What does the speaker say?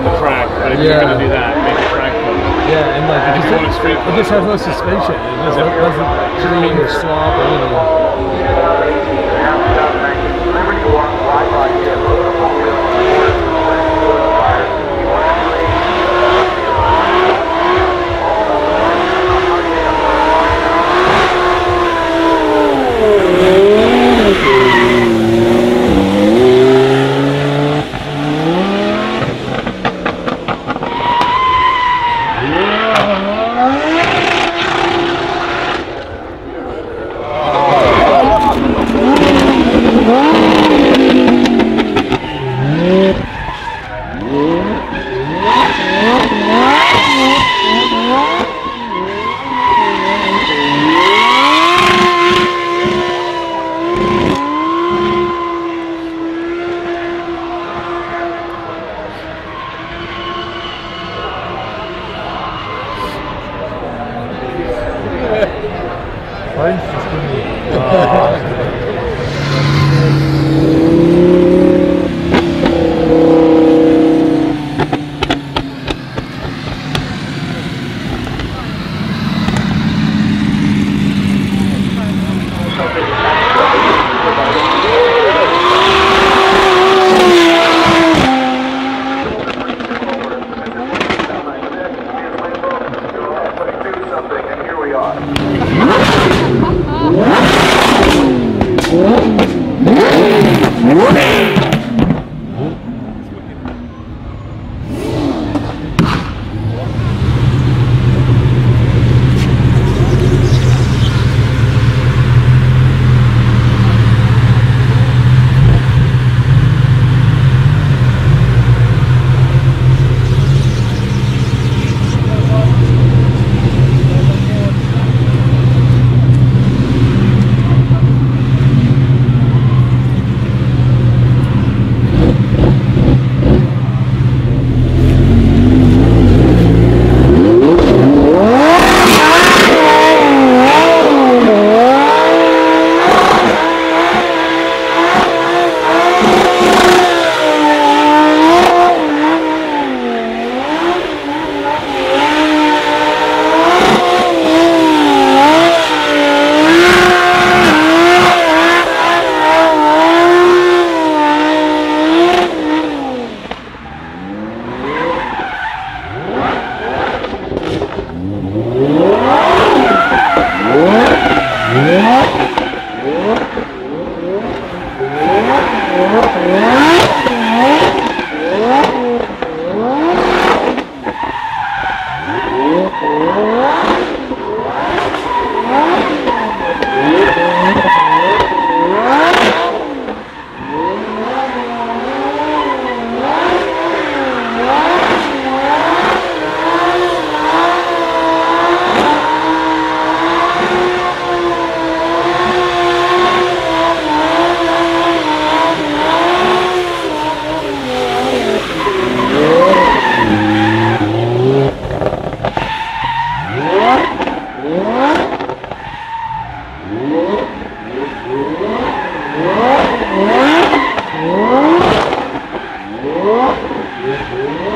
on the track, but if you're going to do that, make it practical. Yeah, and like, if you want a street car, it just has no suspension. It just doesn't turn or slop or anything. Whoa!